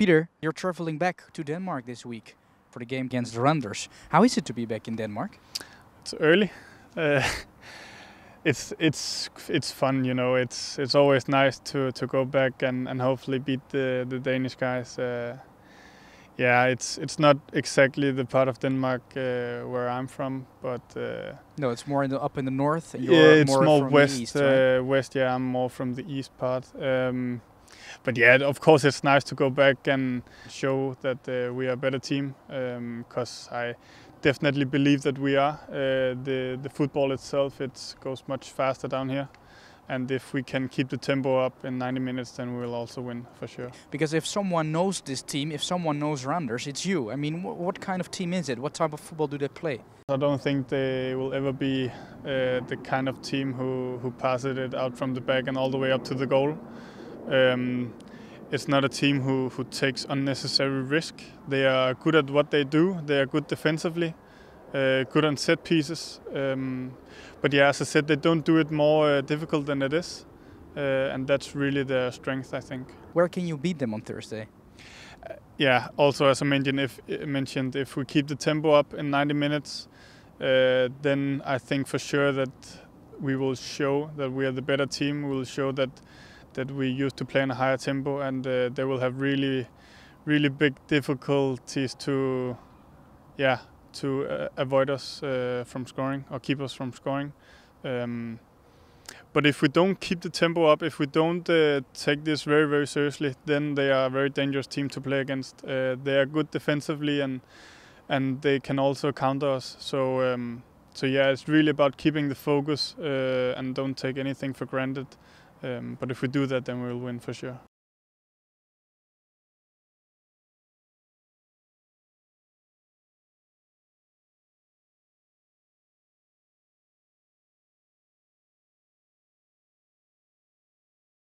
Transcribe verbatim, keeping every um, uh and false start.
Peter, you're traveling back to Denmark this week for the game against Randers. How is it to be back in Denmark? It's early. Uh, it's it's it's fun, you know. It's it's always nice to to go back and and hopefully beat the the Danish guys. Uh, Yeah, it's it's not exactly the part of Denmark uh, where I'm from, but uh, no, it's more in the up in the north. And you're yeah, it's more, more from west. The east, right? uh, west, yeah, I'm more from the east part. Um, but yeah, of course, it's nice to go back and show that uh, we are a better team, because um, I definitely believe that we are. Uh, the the football itself, it goes much faster down here. And if we can keep the tempo up in ninety minutes, then we'll also win for sure. Because if someone knows this team, if someone knows Randers, it's you. I mean, wh what kind of team is it? What type of football do they play? I don't think they will ever be uh, the kind of team who, who passes it out from the back and all the way up to the goal. Um, it's not a team who, who takes unnecessary risk. They are good at what they do. They are good defensively. Uh, good on set pieces, um, but yeah, as I said, they don't do it more uh, difficult than it is, uh, and that's really their strength, I think. Where can you beat them on Thursday? Uh, yeah, also as I mentioned, if uh, mentioned, if we keep the tempo up in ninety minutes, uh, then I think for sure that we will show that we are the better team. We will show that that we used to play in a higher tempo, and uh, they will have really, really big difficulties to, yeah. to uh, avoid us uh, from scoring or keep us from scoring. Um, but if we don't keep the tempo up, if we don't uh, take this very, very seriously, then they are a very dangerous team to play against. Uh, they are good defensively, and and they can also counter us. So, um, so yeah, it's really about keeping the focus uh, and don't take anything for granted. Um, but if we do that, then we'll win for sure.